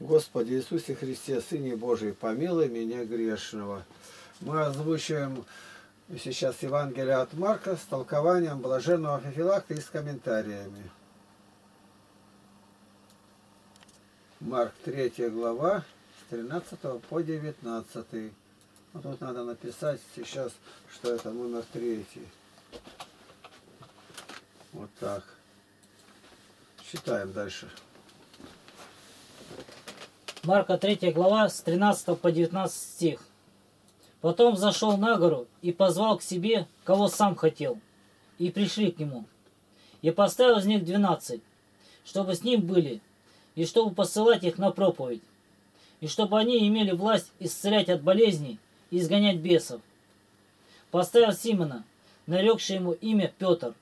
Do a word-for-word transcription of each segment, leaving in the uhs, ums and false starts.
Господи Иисусе Христе, Сыне Божий, помилуй меня грешного. Мы озвучиваем сейчас Евангелие от Марка с толкованием блаженного Феофилакта и с комментариями. Марк третья глава, с тринадцатого по девятнадцатый. Вот тут надо написать сейчас, что это номер три. Вот так. Читаем дальше. Марка третья глава, с тринадцатого по девятнадцатый стих. Потом зашел на гору и позвал к себе, кого сам хотел, и пришли к нему. И поставил из них двенадцать, чтобы с ним были, и чтобы посылать их на проповедь, и чтобы они имели власть исцелять от болезней и изгонять бесов. Поставил Симона, нарекший ему имя Петр,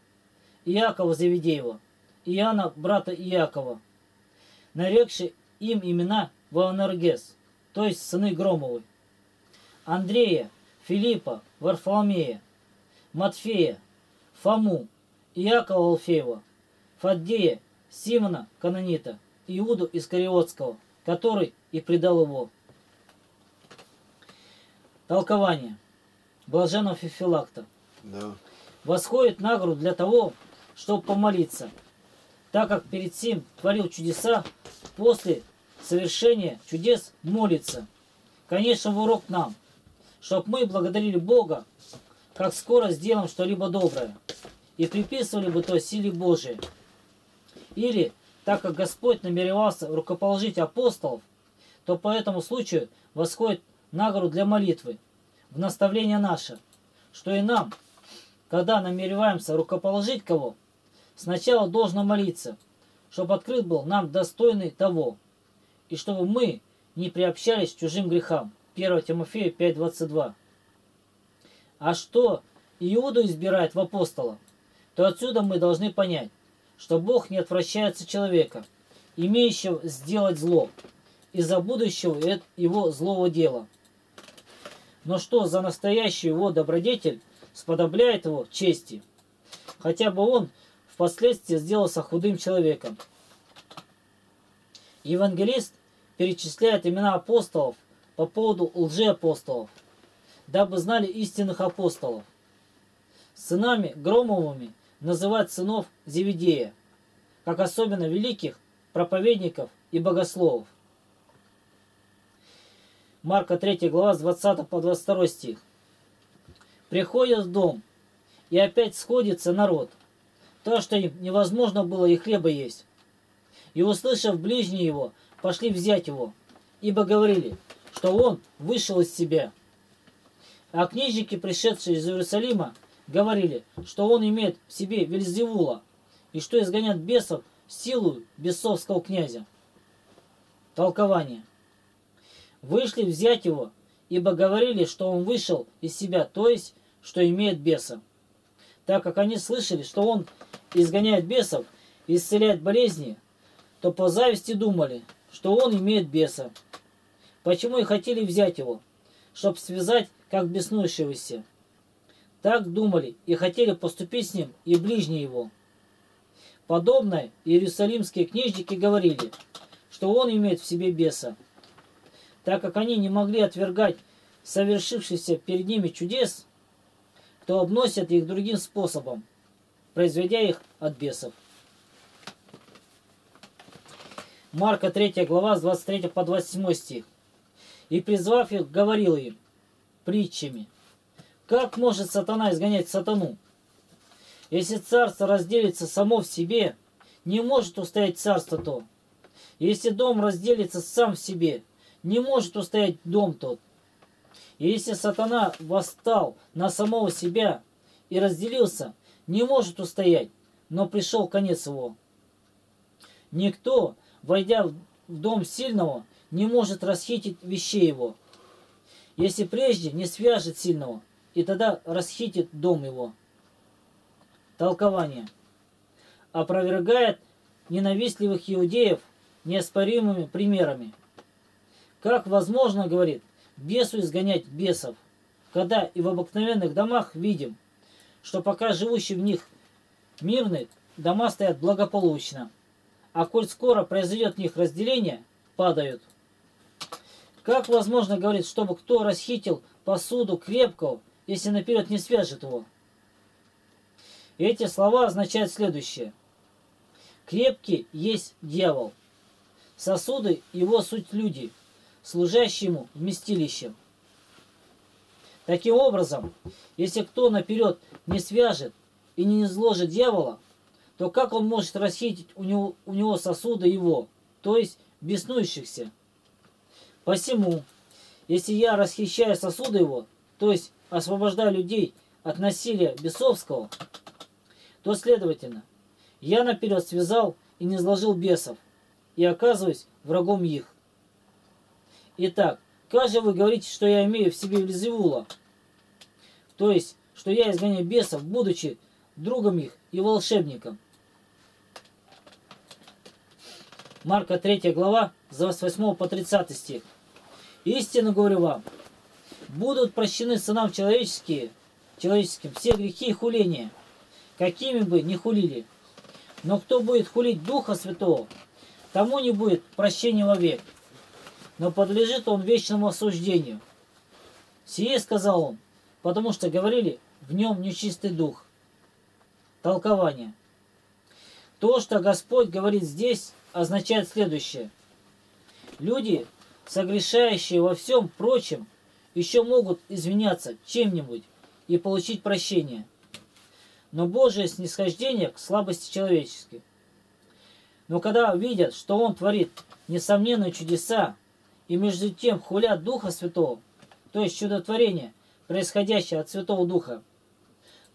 Иакова Заведеева, Иоанна, брата Иакова, нарекший им имена Воанергес, то есть сыны Громовы, Андрея, Филиппа, Варфоломея, Матфея, Фому, Иакова Алфеева, Фаддея, Симона, Канонита, Иуду Искариотского, который и предал его. Толкование блаженного Феофилакта. Да. Восходит на гору для того, чтобы помолиться, так как перед сим творил чудеса, после совершения чудес молится. Конечно, в урок нам, чтоб мы благодарили Бога, как скоро сделаем что-либо доброе, и приписывали бы то силе Божией. Или, так как Господь намеревался рукоположить апостолов, то по этому случаю восходит на гору для молитвы, в наставление наше, что и нам, когда намереваемся рукоположить кого, сначала должно молиться, чтобы открыт был нам достойный того, и чтобы мы не приобщались к чужим грехам. первое Тимофею пять двадцать два. А что Иуду избирает в апостола, то отсюда мы должны понять, что Бог не отвращается человека, имеющего сделать зло, из-за будущего его злого дела. Но что за настоящий его добродетель сподобляет его чести, хотя бы он впоследствии сделался худым человеком. Евангелист перечисляет имена апостолов по поводу лжеапостолов, дабы знали истинных апостолов. Сынами Громовыми называют сынов Зеведея, как особенно великих проповедников и богословов. Марка третья глава, с двадцатого по двадцать второй стих. Приходят в дом, и опять сходится народ, то, что им невозможно было и хлеба есть. И, услышав ближние его, пошли взять его, ибо говорили, что он вышел из себя. А книжники, пришедшие из Иерусалима, говорили, что он имеет в себе Вельзевула, и что изгонят бесов силою бесовского князя. Толкование. Вышли взять его, ибо говорили, что он вышел из себя, то есть, что имеет беса. Так как они слышали, что он изгоняет бесов и исцеляет болезни, то по зависти думали, что он имеет беса. Почему и хотели взять его, чтобы связать, как беснующегося. Так думали и хотели поступить с ним и ближние его. Подобное иерусалимские книжники говорили, что он имеет в себе беса. Так как они не могли отвергать совершившихся перед ними чудес, то обносят их другим способом, произведя их от бесов. Марка третья глава, с двадцать третьего по двадцать седьмой стих. И, призвав их, говорил им притчами: как может сатана изгонять сатану? Если царство разделится само в себе, не может устоять царство то. Если дом разделится сам в себе, не может устоять дом тот. И если сатана восстал на самого себя и разделился, не может устоять, но пришел конец его. Никто, войдя в дом сильного, не может расхитить вещей его, если прежде не свяжет сильного, и тогда расхитит дом его. Толкование. Опровергает ненавистливых иудеев неоспоримыми примерами. Как возможно, говорит, бесу изгонять бесов, когда и в обыкновенных домах видим, что пока живущие в них мирные, дома стоят благополучно. А коль скоро произойдет в них разделение, падают. Как возможно, говорит, чтобы кто расхитил посуду крепкого, если наперед не свяжет его? Эти слова означают следующее. Крепкий есть дьявол. Сосуды его суть люди, служащие ему вместилищем. Таким образом, если кто наперед не свяжет и не изложит дьявола, то как он может расхитить у него, у него сосуды его, то есть беснующихся? Посему, если я расхищаю сосуды его, то есть освобождаю людей от насилия бесовского, то, следовательно, я наперед связал и не изложил бесов, и оказываюсь врагом их. Итак, как же вы говорите, что я имею в себе Вельзевула? То есть, что я изгоняю бесов, будучи другом их и волшебником. Марка третья глава, с двадцать восьмого по тридцатый стих. Истинно говорю вам, будут прощены сынам человеческие, человеческим все грехи и хуления, какими бы ни хулили. Но кто будет хулить Духа Святого, тому не будет прощения вовек, но подлежит он вечному осуждению. Сие сказал он, потому что говорили, в нем нечистый дух. Толкование. То, что Господь говорит здесь, означает следующее. Люди, согрешающие во всем прочем, еще могут извиняться чем-нибудь и получить прощение. Но Божие снисхождение к слабости человеческой. Но когда видят, что Он творит несомненные чудеса, и между тем хулят Духа Святого, то есть чудотворение, происходящее от Святого Духа,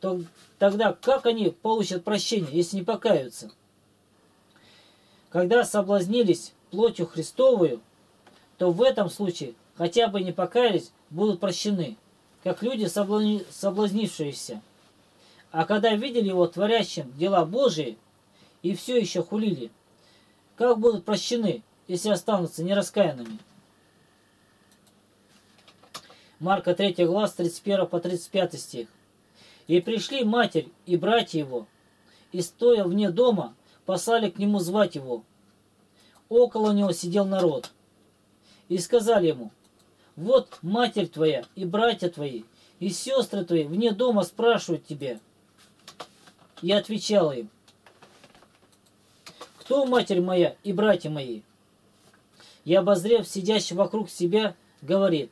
то тогда как они получат прощение, если не покаются? Когда соблазнились плотью Христовую, то в этом случае хотя бы не покаялись, будут прощены, как люди, соблазнившиеся. А когда видели его творящим дела Божии и все еще хулили, как будут прощены, если останутся нераскаянными? Марка третья глава, с тридцать первого по тридцать пятый стих. «И пришли матерь и братья его, и, стоя вне дома, послали к нему звать его. Около него сидел народ. И сказали ему, вот матерь твоя и братья твои, и сестры твои вне дома спрашивают тебя. И отвечал им, кто матерь моя и братья мои? И, обозрев сидящий вокруг себя, говорит,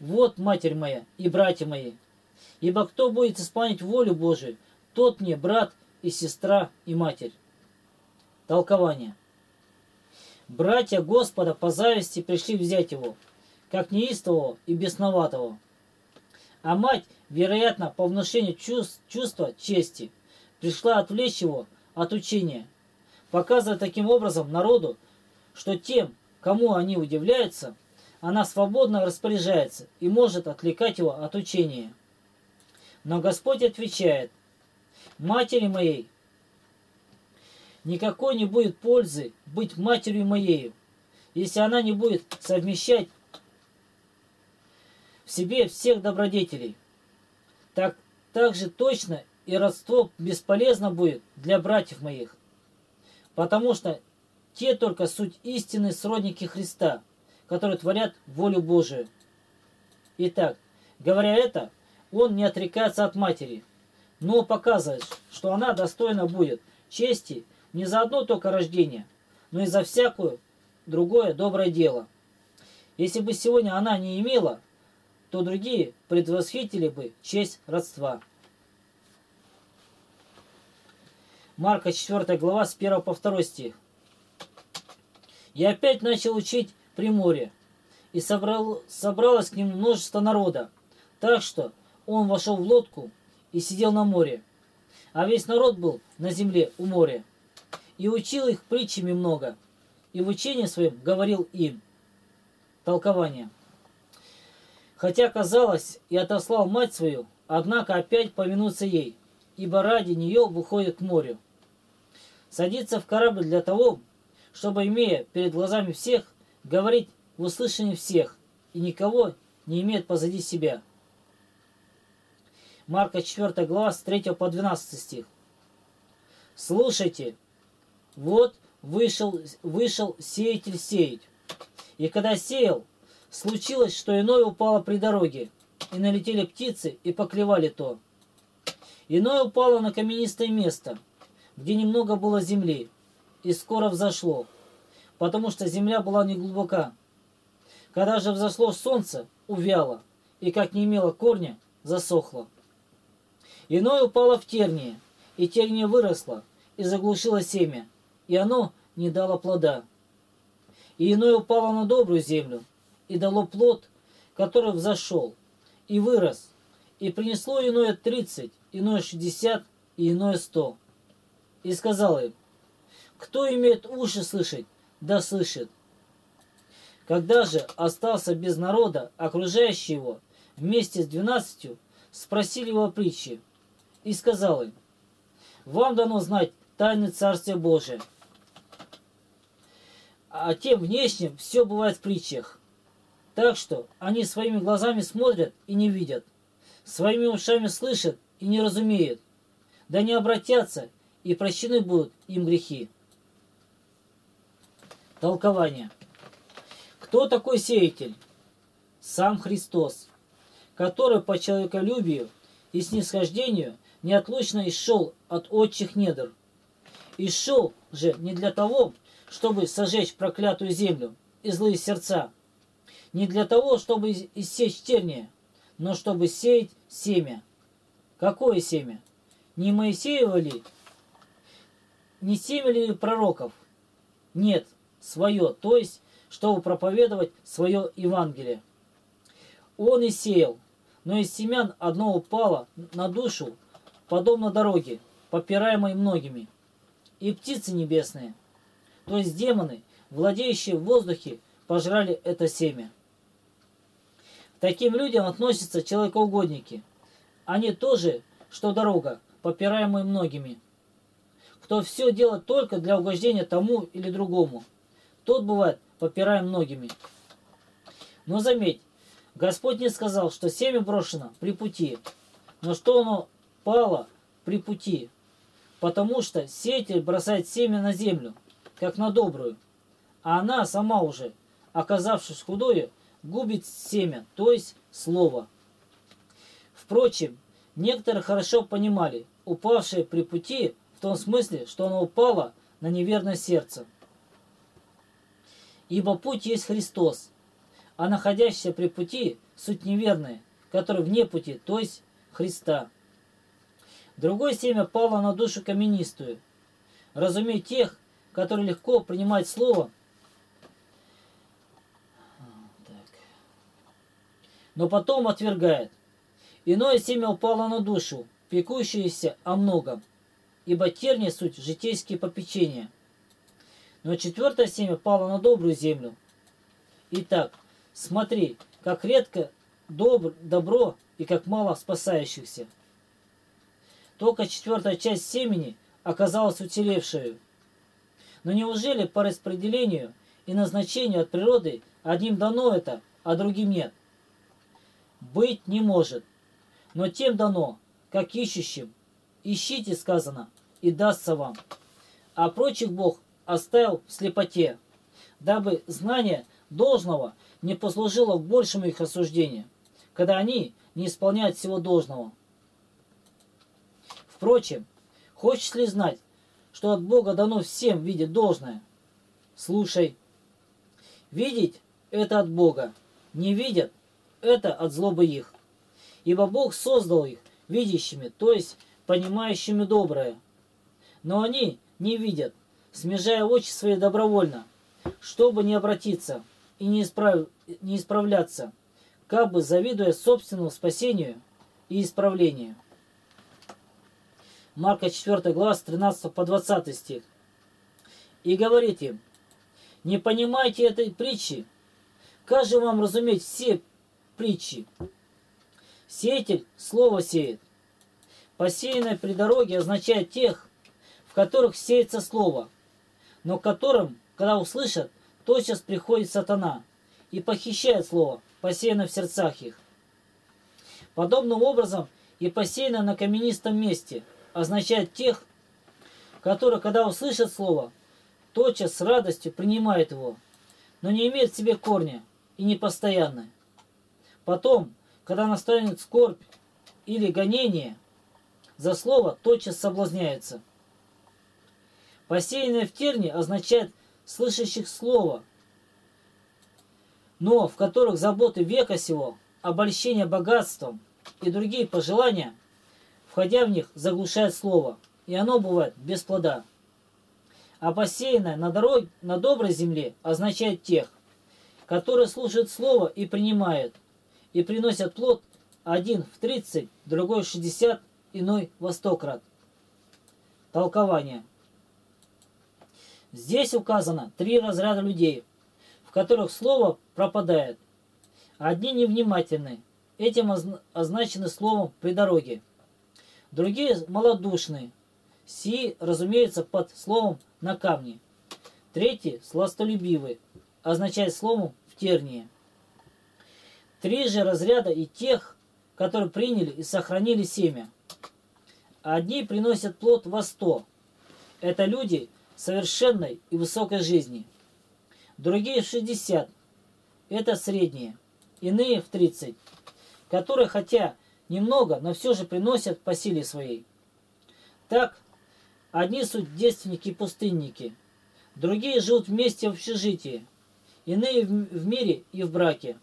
вот матерь моя и братья мои, ибо кто будет исполнять волю Божию, тот мне брат и сестра и матерь». Толкование. Братья Господа по зависти пришли взять его, как неистового и бесноватого. А мать, вероятно, по внушению чувств, чувства чести, пришла отвлечь его от учения, показывая таким образом народу, что тем, кому они удивляются, она свободно распоряжается и может отвлекать его от учения. Но Господь отвечает, «Матери моей, никакой не будет пользы быть матерью моею, если она не будет совмещать в себе всех добродетелей. Так, так же точно и родство бесполезно будет для братьев моих, потому что те только суть истины сродники Христа, которые творят волю Божию». Итак, говоря это, он не отрекается от матери, но показывает, что она достойна будет чести не за одно только рождение, но и за всякое другое доброе дело. Если бы сегодня она не имела, то другие предвосхитили бы честь родства. Марка четвёртая глава, с первого по второй стих. «И опять начал учить при море, и собрал, собралось к нему множество народа, так что он вошел в лодку и сидел на море, а весь народ был на земле у моря, и учил их притчами много, и в учении своем говорил им». Толкование. «Хотя, казалось, и отослал мать свою, однако опять повинуется ей, ибо ради нее выходит к морю. Садится в корабль для того, чтобы, имея перед глазами всех, говорить в услышании всех, и никого не имеет позади себя». Марка четвёртая глава, с третьего по двенадцатый стих. «Слушайте, вот вышел, вышел сеятель сеять. И когда сеял, случилось, что иное упало при дороге, и налетели птицы, и поклевали то. Иное упало на каменистое место, где немного было земли, и скоро взошло, потому что земля была неглубока. Когда же взошло солнце, увяло, и как не имело корня, засохло. Иное упало в тернии, и терния выросла, и заглушило семя, и оно не дало плода. И иное упало на добрую землю, и дало плод, который взошел, и вырос, и принесло иное тридцать, иное шестьдесят, и иное сто. И сказал им: кто имеет уши слышать, да слышит. Когда же остался без народа, окружающий его, вместе с двенадцатью, спросили его о притче, и сказал им: вам дано знать тайны Царствия Божия, а тем внешним все бывает в притчах. Так что они своими глазами смотрят и не видят, своими ушами слышат и не разумеют, да не обратятся, и прощены будут им грехи. Толкование. Кто такой сеятель? Сам Христос, который по человеколюбию и снисхождению неотлучно исшел от отчих недр. Исшел же не для того, чтобы сожечь проклятую землю и злые сердца, не для того, чтобы иссечь терния, но чтобы сеять семя. Какое семя? Не Моисеева ли? Не семя ли пророков? Нет, свое, то есть, чтобы проповедовать свое Евангелие. Он и сеял, но из семян одно упало на душу, подобно дороге, попираемой многими. И птицы небесные, то есть демоны, владеющие в воздухе, пожрали это семя. К таким людям относятся человекоугодники. Они тоже, что дорога, попираемая многими. Кто все делает только для угождения тому или другому, тот бывает попираем многими. Но заметь, Господь не сказал, что семя брошено при пути, но что оно пало при пути, потому что сеятель бросает семя на землю, как на добрую, а она сама уже, оказавшись худою, губит семя, то есть слово. Впрочем, некоторые хорошо понимали упавшее при пути в том смысле, что оно упало на неверное сердце. Ибо путь есть Христос, а находящийся при пути суть неверная, которая вне пути, то есть Христа. Другое семя пало на душу каменистую. Разумей тех, которые легко принимают слово, но потом отвергает. Иное семя упало на душу, пекущееся о многом, ибо терния суть житейские попечения. Но четвертое семя пало на добрую землю. Итак, смотри, как редко добр, добро и как мало спасающихся. Только четвертая часть семени оказалась уцелевшей. Но неужели по распределению и назначению от природы одним дано это, а другим нет? Быть не может. Но тем дано, как ищущим. Ищите, сказано, и дастся вам. А прочих Бог оставил в слепоте, дабы знание должного не послужило к большему их осуждению, когда они не исполняют всего должного. Впрочем, хочешь ли знать, что от Бога дано всем видеть должное? Слушай. Видеть – это от Бога, не видят – это от злобы их. Ибо Бог создал их видящими, то есть понимающими доброе. Но они не видят, смежая очи свои добровольно, чтобы не обратиться и не, исправ... не исправляться, как бы завидуя собственному спасению и исправлению. Марка четвёртая глава с тринадцатого по двадцатый стих. И говорит им: не понимаете этой притчи? Как же вам разуметь все притчи? Сеятель слово сеет. Посеянное при дороге означает тех, в которых сеется слово, но которым, когда услышат, тотчас приходит сатана и похищает слово, посеянное в сердцах их. Подобным образом и посеянное на каменистом месте означает тех, которые, когда услышат слово, тотчас с радостью принимают его, но не имеет в себе корня и непостоянная. Потом, когда настанет скорбь или гонение за слово, тотчас соблазняется. Посеянное в терне означает слышащих слово, но в которых заботы века сего, обольщение богатством и другие пожелания, входя в них, заглушает слово, и оно бывает без плода. А посеянное на, дорог... на доброй земле означает тех, которые слушают слово и принимают, и приносят плод один в тридцать, другой в шестьдесят, иной во сто крат. Толкование. Здесь указано три разряда людей, в которых слово пропадает. Одни невнимательны, этим означены словом при дороге. Другие малодушны, сии, разумеется, под словом на камне. Третьи сластолюбивы, означает словом в тернии. Три же разряда и тех, которые приняли и сохранили семя. Одни приносят плод во сто. Это люди совершенной и высокой жизни. Другие в шестьдесят. Это средние. Иные в тридцать. Которые, хотя немного, но все же приносят по силе своей. Так, одни суть девственники и пустынники. Другие живут вместе в общежитии. Иные в мире и в браке.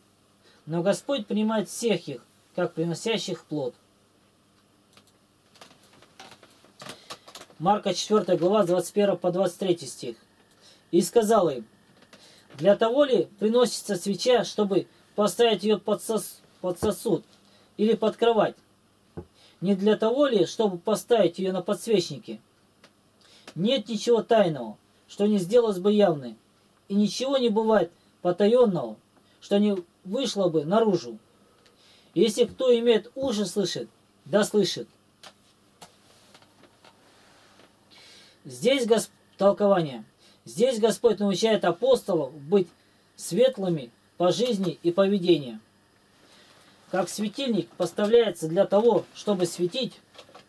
Но Господь принимает всех их, как приносящих плод. Марка четвёртая глава, двадцать первый по двадцать третий стих. «И сказал им: для того ли приносится свеча, чтобы поставить ее под сос... под сосуд или под кровать? Не для того ли, чтобы поставить ее на подсвечнике? Нет ничего тайного, что не сделалось бы явным, и ничего не бывает потаенного, что не вышло бы наружу. Если кто имеет уши слышит, да слышит». Здесь Госп... толкование. Здесь Господь научает апостолов быть светлыми по жизни и поведению. Как светильник поставляется для того, чтобы светить,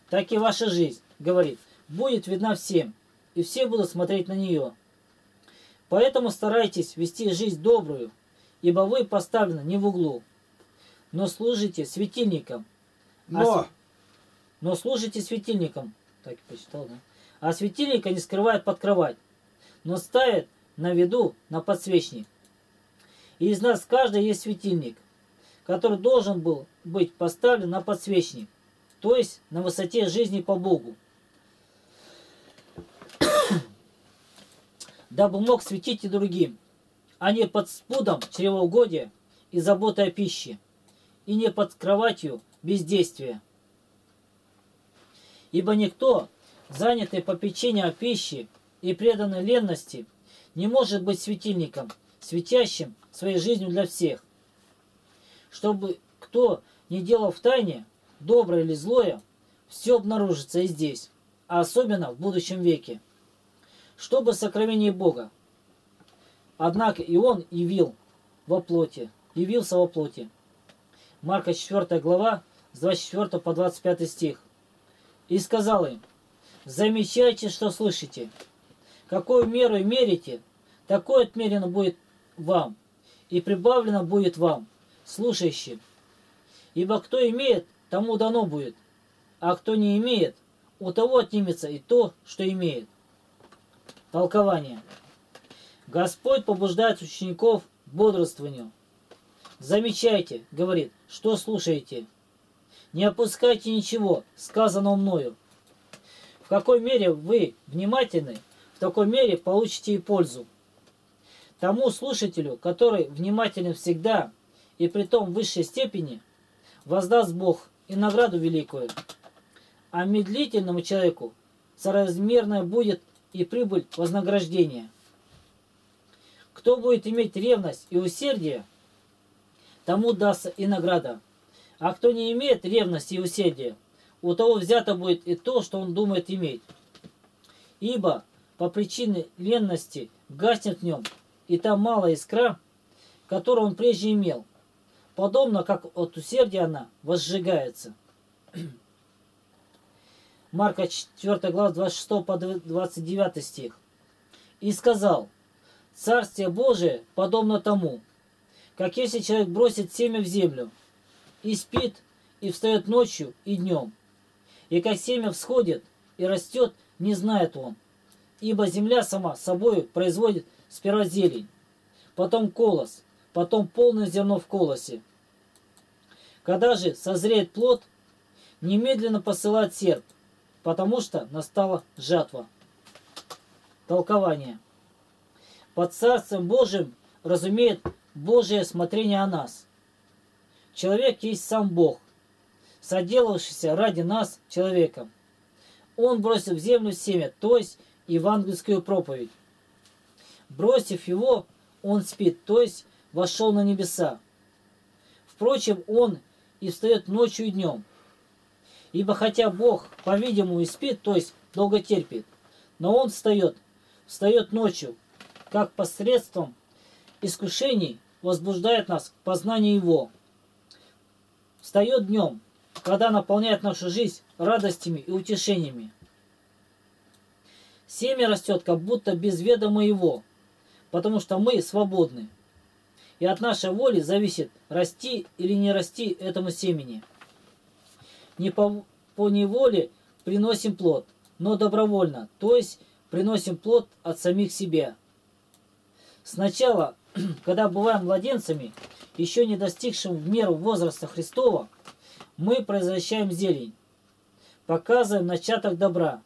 так и ваша жизнь, говорит, будет видна всем, и все будут смотреть на нее. Поэтому старайтесь вести жизнь добрую, ибо вы поставлены не в углу, но служите светильником. Но, а... но служите светильником. Так и почитал, да? А светильника не скрывает под кровать, но ставит на виду на подсвечник. И из нас каждый есть светильник, который должен был быть поставлен на подсвечник, то есть на высоте жизни по Богу, дабы мог светить и другим, а не под спудом чревоугодия и заботы о пище, и не под кроватью бездействия. Ибо никто, занятый попечением о пище и преданной ленности, не может быть светильником, светящим своей жизнью для всех. Чтобы кто не делал в тайне, доброе или злое, все обнаружится и здесь, а особенно в будущем веке, чтобы сокровение Бога. Однако и он явил во плоти, явился во плоти. Марка четвёртая глава, с двадцать четвёртого по двадцать пятый стих. «И сказал им: замечайте, что слышите. Какую меру мерите, такое отмерено будет вам, и прибавлено будет вам, слушающим. Ибо кто имеет, тому дано будет, а кто не имеет, у того отнимется и то, что имеет». Толкование. Господь побуждает учеников к бодрствованию. «Замечайте, — говорит, — что слушаете. Не опускайте ничего, сказанного мною. В какой мере вы внимательны, в такой мере получите и пользу. Тому слушателю, который внимателен всегда и притом в высшей степени, воздаст Бог и награду великую. А медлительному человеку соразмерная будет и прибыль вознаграждения. Кто будет иметь ревность и усердие, тому дастся и награда. А кто не имеет ревности и усердия, у того взято будет и то, что он думает иметь. Ибо по причине ленности гаснет в нем и та малая искра, которую он прежде имел, подобно как от усердия она возжигается». Марка четвёртая глава, двадцать шестой по двадцать девятый стих. «И сказал: Царствие Божие подобно тому, как если человек бросит семя в землю, и спит, и встает ночью и днем, и как семя всходит и растет, не знает он, ибо земля сама собою производит сперва зелень, потом колос, потом полное зерно в колосе. Когда же созреет плод, немедленно посылает серп, потому что настала жатва. Толкование. Под Царством Божиим разумеет Божие смотрение о нас. Человек есть сам Бог, соделавшийся ради нас человеком. Он бросил в землю семя, то есть евангельскую проповедь. Бросив его, он спит, то есть вошел на небеса. Впрочем, он и встает ночью и днем. Ибо хотя Бог, по-видимому, и спит, то есть долго терпит, но он встает, встает ночью, как посредством искушений возбуждает нас к познанию Его. Встает днем, когда наполняет нашу жизнь радостями и утешениями. Семя растет, как будто без ведома его, потому что мы свободны. И от нашей воли зависит, расти или не расти этому семени. Не по, по неволе приносим плод, но добровольно, то есть приносим плод от самих себя. Сначала, когда бываем младенцами, еще не достигшим в меру возраста Христова, мы произвращаем зелень, показываем начаток добра.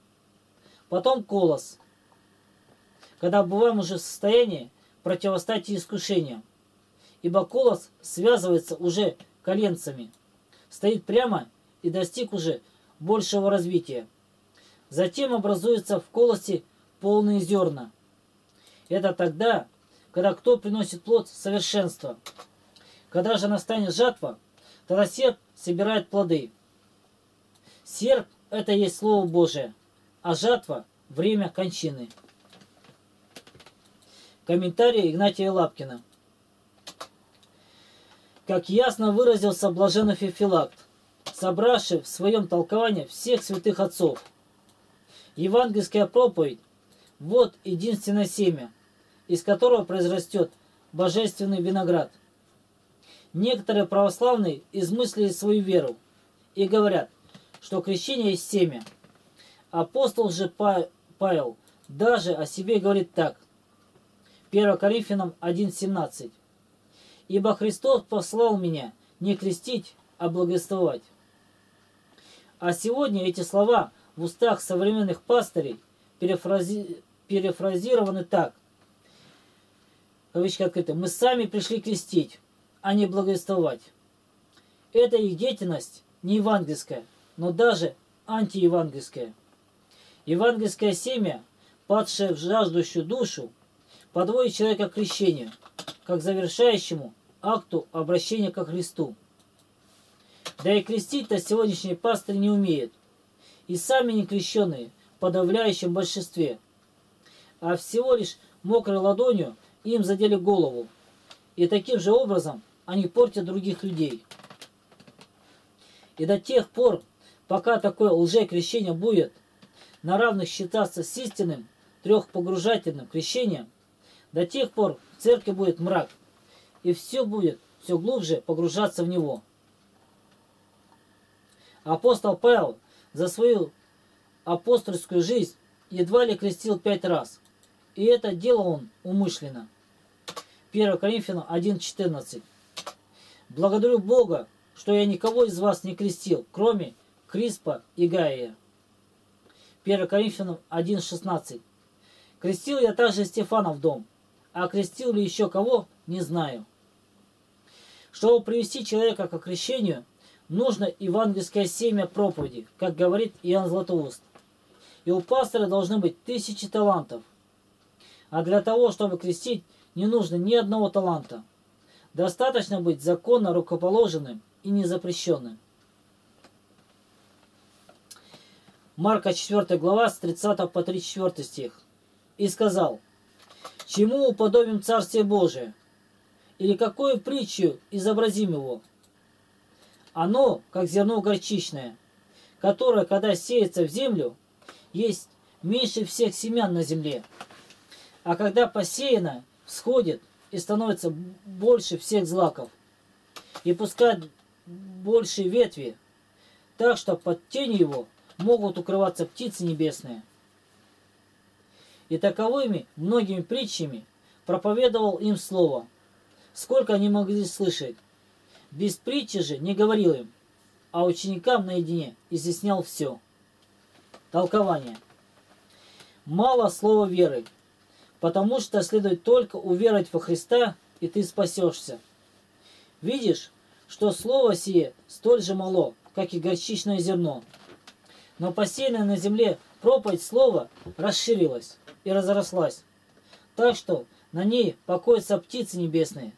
Потом колос, когда бываем уже в состоянии противостать искушениям, ибо колос связывается уже коленцами, стоит прямо и достиг уже большего развития. Затем образуется в колосе полные зерна. Это тогда, когда кто приносит плод совершенства. Когда же настанет жатва, тогда серп собирает плоды. Серп – это есть Слово Божие, а жатва – время кончины. Комментарий Игнатия Лапкина. Как ясно выразился блаженный Феофилакт, собравший в своем толковании всех святых отцов. Евангельская проповедь – вот единственное семя, из которого произрастет божественный виноград. Некоторые православные измыслили свою веру и говорят, что крещение есть семя. Апостол же Павел даже о себе говорит так. первое Коринфянам один семнадцать. «Ибо Христос послал меня не крестить, а благовествовать». А сегодня эти слова в устах современных пастырей перефрази... перефразированы так. Кавычки открыты. «Мы сами пришли крестить, а не благовествовать». Это их деятельность не евангельская, но даже антиевангельская. Евангельское семя, падшее в жаждущую душу, подводит человека к крещению, как завершающему акту обращения ко Христу. Да и крестить-то сегодняшний пастырь не умеет, и сами не крещенные в подавляющем большинстве, а всего лишь мокрой ладонью им задели голову, и таким же образом они портят других людей. И до тех пор, пока такое лжекрещение будет на равных считаться с истинным трехпогружательным крещением, до тех пор в церкви будет мрак, и все будет все глубже погружаться в него. Апостол Павел за свою апостольскую жизнь едва ли крестил пять раз, и это делал он умышленно. первое Коринфянам один четырнадцать. «Благодарю Бога, что я никого из вас не крестил, кроме Криспа и Гая». первое Коринфянам один шестнадцать. «Крестил я также Стефана в дом, а крестил ли еще кого, не знаю». Чтобы привести человека к крещению, нужно евангельское семя проповеди, как говорит Иоанн Златоуст. И у пастора должны быть тысячи талантов. А для того, чтобы крестить, не нужно ни одного таланта. Достаточно быть законно рукоположенным и незапрещенным. Марка четвёртая глава с тридцатого по тридцать четвёртый стих. «И сказал, чему уподобим Царствие Божие? Или какую притчу изобразим его? Оно, как зерно горчичное, которое, когда сеется в землю, есть меньше всех семян на земле. А когда посеяно, всходит и становится больше всех злаков, и пускает больше ветви, так что под тенью его могут укрываться птицы небесные. И таковыми многими притчами проповедовал им слово, сколько они могли слышать. Без притчи же не говорил им, а ученикам наедине изъяснял все. Толкование. Мало слова веры, потому что следует только уверовать во Христа, и ты спасешься. Видишь, что слово сие столь же мало, как и горчичное зерно. Но посеянная на земле проповедь слова расширилась и разрослась, так что на ней покоятся птицы небесные,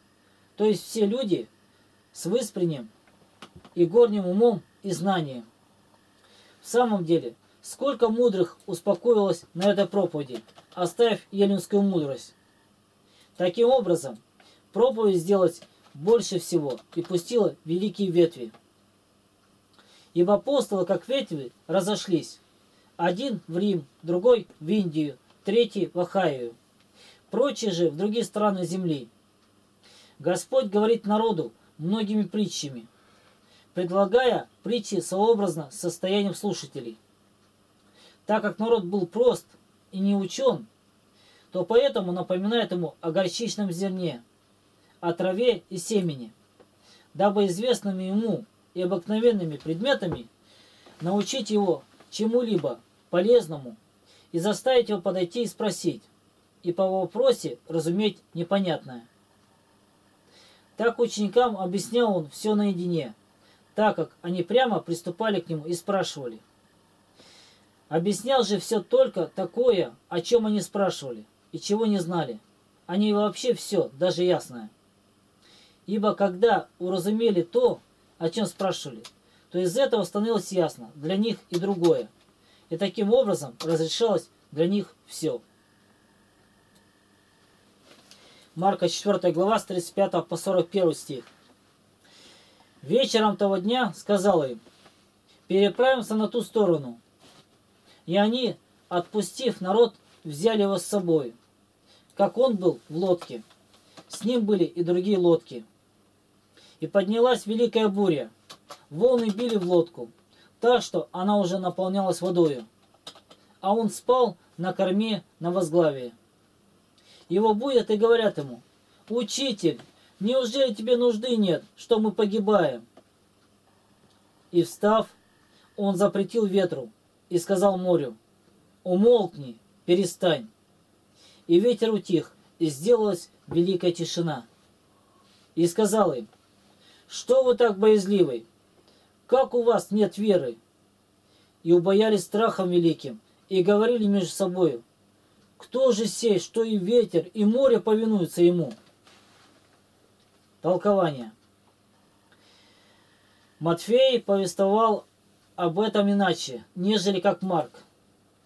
то есть все люди с выспренним и горним умом и знанием. В самом деле, сколько мудрых успокоилось на этой проповеди, оставив еленскую мудрость. Таким образом, проповедь сделать больше всего и пустила великие ветви. Ибо апостолы, как ветви, разошлись. Один в Рим, другой в Индию, третий в Ахайю. Прочие же в другие страны земли. Господь говорит народу многими притчами, предлагая притчи сообразно с состоянием слушателей. Так как народ был прост и не учен, то поэтому напоминает ему о горчичном зерне, о траве и семени, дабы известными ему и обыкновенными предметами научить его чему-либо полезному и заставить его подойти и спросить, и по вопросе разуметь непонятное. Так ученикам объяснял он все наедине, так как они прямо приступали к нему и спрашивали. Объяснял же все только такое, о чем они спрашивали и чего не знали. Они вообще все, даже ясное. Ибо когда уразумели то, о чем спрашивали, то из этого становилось ясно для них и другое. И таким образом разрешалось для них все. Марка четвёртая глава с тридцать пятого по сорок первый стих. Вечером того дня сказал им: переправимся на ту сторону. И они, отпустив народ, взяли его с собой, как он был в лодке. С ним были и другие лодки. И поднялась великая буря. Волны били в лодку, так что она уже наполнялась водою. А он спал на корме на возглавии. Его будят и говорят ему: «Учитель, неужели тебе нужды нет, что мы погибаем?» И встав, он запретил ветру и сказал морю: «Умолкни, перестань». И ветер утих, и сделалась великая тишина. И сказал им: «Что вы так боязливы? Как у вас нет веры?» И убоялись страхом великим, и говорили между собою: «Кто же сей, что и ветер, и море повинуются ему?» Толкование. Матфей повествовал об этом иначе, нежели как Марк.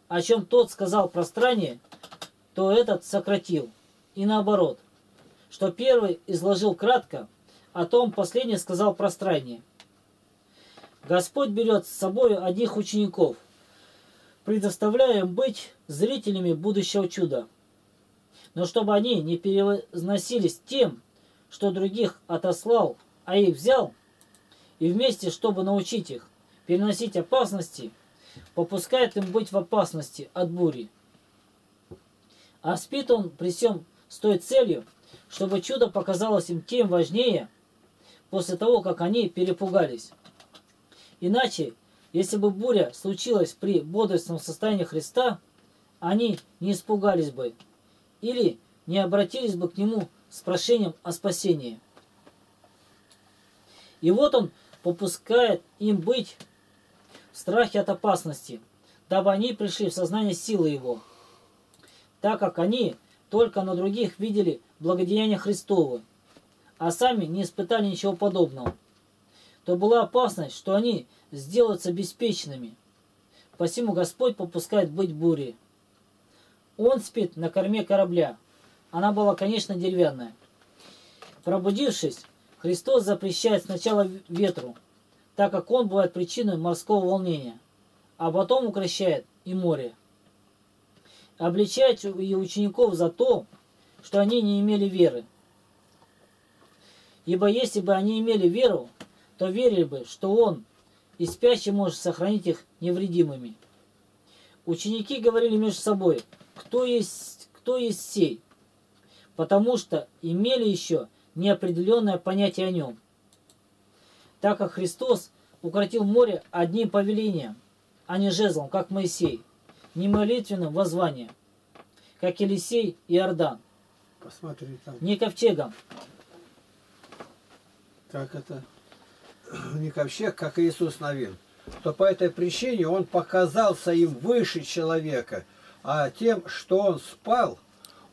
О чем тот сказал пространнее, то этот сократил. И наоборот, что первый изложил кратко, о том последний сказал пространнее. Господь берет с собой одних учеников, предоставляя им быть зрителями будущего чуда, но чтобы они не превозносились тем, что других отослал, а их взял, и вместе, чтобы научить их переносить опасности, попускает им быть в опасности от бури. А спит он при сём с той целью, чтобы чудо показалось им тем важнее, после того, как они перепугались. Иначе, если бы буря случилась при бодрственном состоянии Христа, они не испугались бы или не обратились бы к Нему с прошением о спасении. И вот Он попускает им быть в страхе от опасности, дабы они пришли в сознание силы Его, так как они только на других видели благодеяние Христово, а сами не испытали ничего подобного, то была опасность, что они сделаются беспечными. Посему Господь попускает быть буре. Он спит на корме корабля. Она была, конечно, деревянная. Пробудившись, Христос запрещает сначала ветру, так как он бывает причиной морского волнения, а потом укращает и море. Обличает и учеников за то, что они не имели веры. Ибо если бы они имели веру, то верили бы, что Он и спящий может сохранить их невредимыми. Ученики говорили между собой, кто есть, кто есть сей, потому что имели еще неопределенное понятие о нем. Так как Христос укротил море одним повелением, а не жезлом, как Моисей, не молитвенным воззванием, как Елисей и Иордан, не ковчегом. Как это? Не ковчег, как Иисус Навин. То по этой причине Он показался им выше человека, а тем, что Он спал,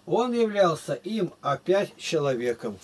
Он являлся им опять человеком.